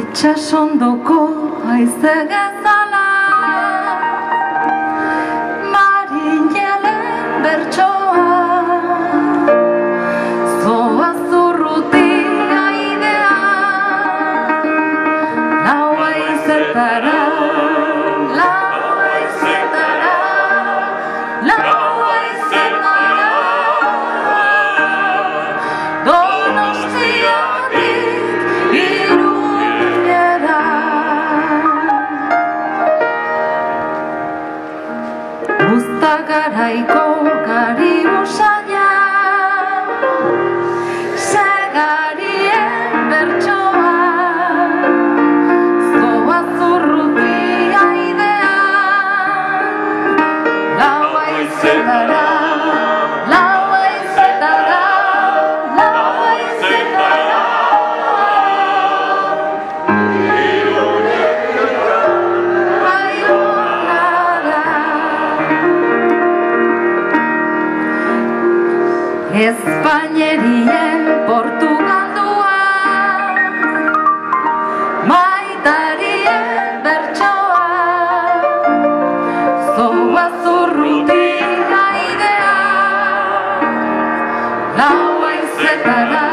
itsasondoko haize gezala, marinelen bertsoa, zoaz urrutia idea, lau aizetara Donostiatik Iruñera. Uztagaraiko gari usaina, segarien bertsoa, zoaz urrutia idea, Espainerien portugaldua, maitarien bertsoa, zoaz urrutia idea, lau aizetara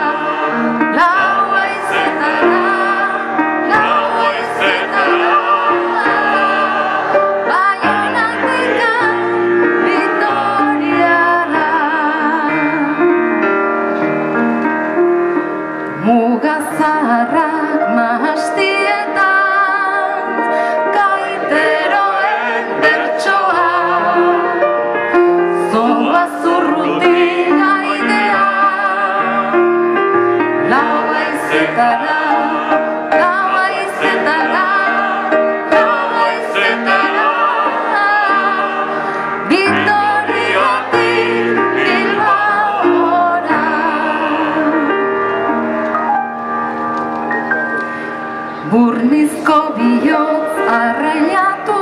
Baionatik Bitoriara. Mugazaharrak mahastietan, gaiteroen bertsoa, zoaz urrutia idea, lau aizetara Vitoriatik Bilbaora. Burnizko bihotz arrailatu,